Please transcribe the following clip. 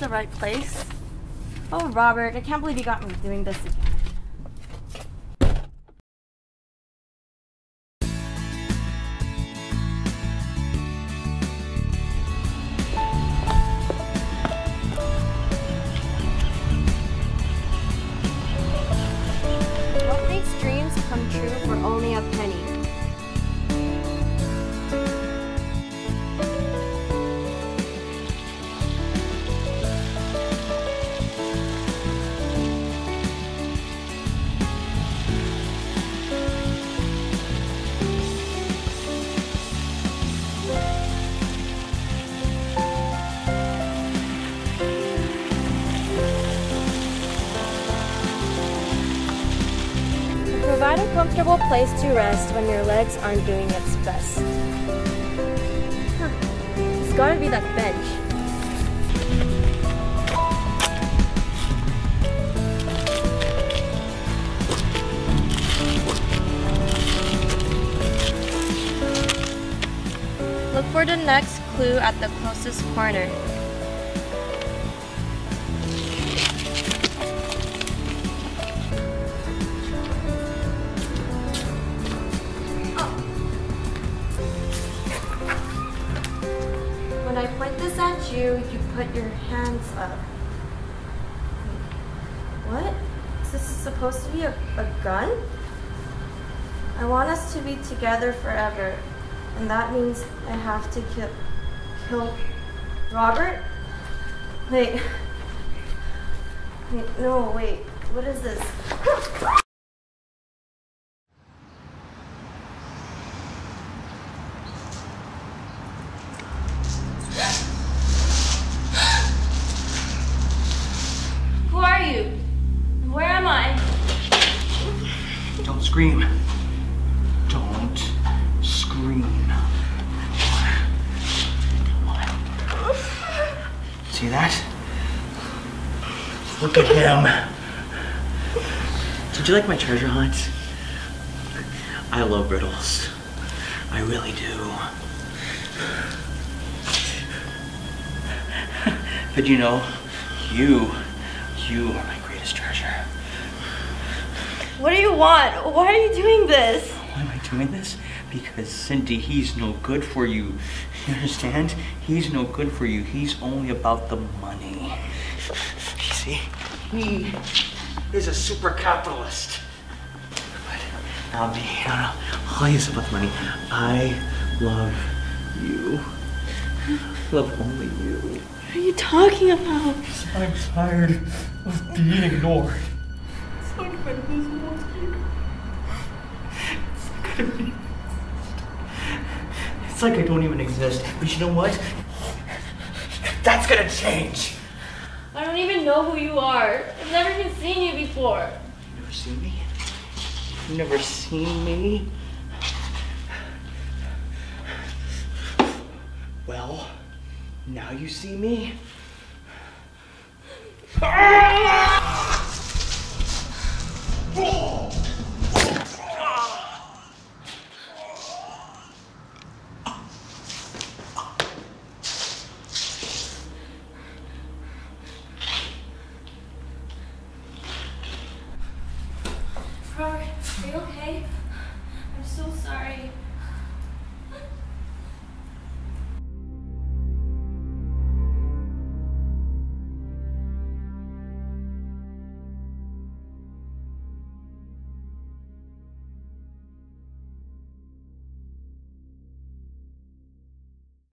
the right place. Oh, Robert, I can't believe you got me doing this again. What makes dreams come true for only a penny? Provide a comfortable place to rest when your legs aren't doing its best. Huh. It's gotta be that bench. Look for the next clue at the closest corner. When I point this at you, you put your hands up. What? Is this supposed to be a gun? I want us to be together forever, and that means I have to kill Robert? Wait, what is this? Don't scream. Don't scream. See that? Look at him. Did you like my treasure hunt? I love riddles. I really do. But you know, you are my greatest treasure. What do you want? Why are you doing this? Why am I doing this? Because, Cindy, he's no good for you. You understand? He's no good for you. He's only about the money. You see? He is a super capitalist. But I'll be, all he is about the money. I love you. I love only you. What are you talking about? I'm tired of being ignored. It's like I don't even exist, but you know what? That's gonna change. I don't even know who you are. I've never even seen you before. You've never seen me? You've never seen me? Well, now you see me. Robert, are you okay? I'm so sorry.